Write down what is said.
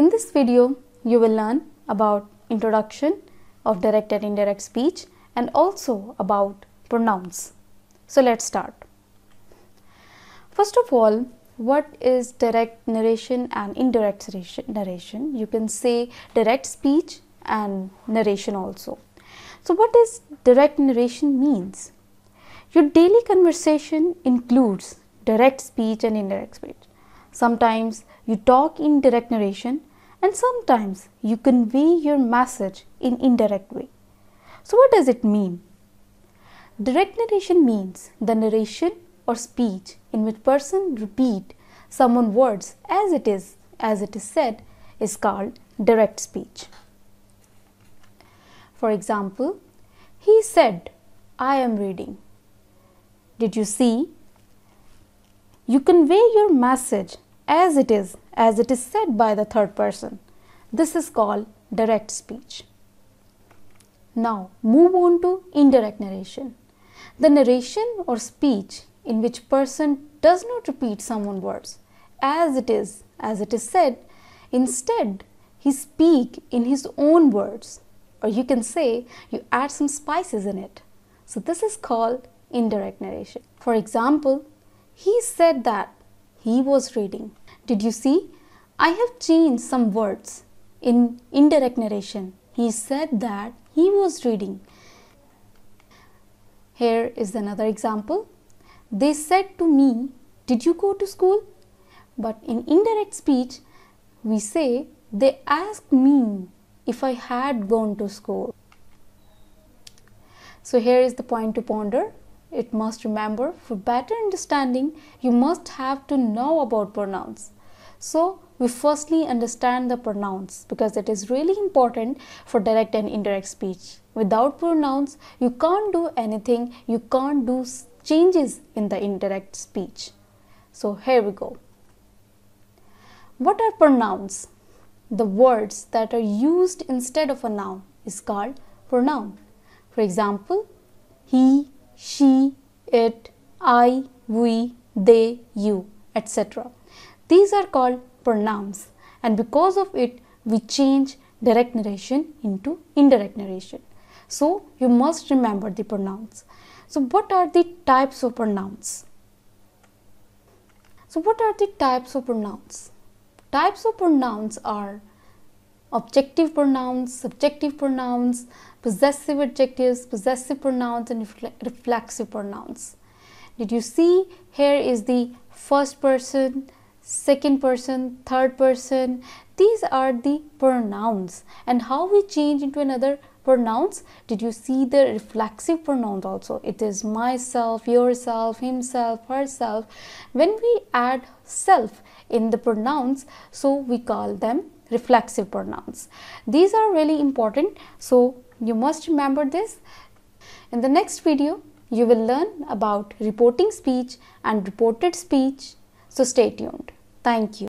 In this video, you will learn about introduction of direct and indirect speech and also about pronouns. So let's start. First of all, what is direct narration and indirect narration? You can say direct speech and narration also. So what is direct narration means? Your daily conversation includes direct speech and indirect speech. Sometimes you talk in direct narration and sometimes you convey your message in indirect way. So what does it mean? Direct narration means the narration or speech in which person repeat someone's words as it is said is called direct speech. For example, he said, "I am reading." Did you see? You convey your message as it is said by the third person. This is called direct speech. Now move on to indirect narration. The narration or speech in which person does not repeat someone's words as it is said. Instead, he speaks in his own words, or you can say you add some spices in it. So this is called indirect narration. For example, he said that he was reading. Did you see? I have changed some words in indirect narration. He said that he was reading. Here is another example. They said to me, "Did you go to school?" But in indirect speech, we say, "They asked me if I had gone to school." So here is the point to ponder. It must remember, for better understanding, you must have to know about pronouns. So we firstly understand the pronouns because it is really important for direct and indirect speech. Without pronouns, you can't do anything. You can't do changes in the indirect speech. So here we go. What are pronouns? The words that are used instead of a noun is called pronoun. For example, he, she, it, I, we, they, you, etc. These are called pronouns, and because of it, we change direct narration into indirect narration. So you must remember the pronouns. So what are the types of pronouns? Types of pronouns are objective pronouns, subjective pronouns, possessive adjectives, possessive pronouns, and reflexive pronouns. Did you see? Here is the first person, second person, third person. These are the pronouns. And how we change into another pronouns? Did you see the reflexive pronouns also? It is myself, yourself, himself, herself. When we add self in the pronouns, so we call them reflexive pronouns. These are really important, so you must remember this. In the next video, you will learn about reporting speech and reported speech. So stay tuned. Thank you.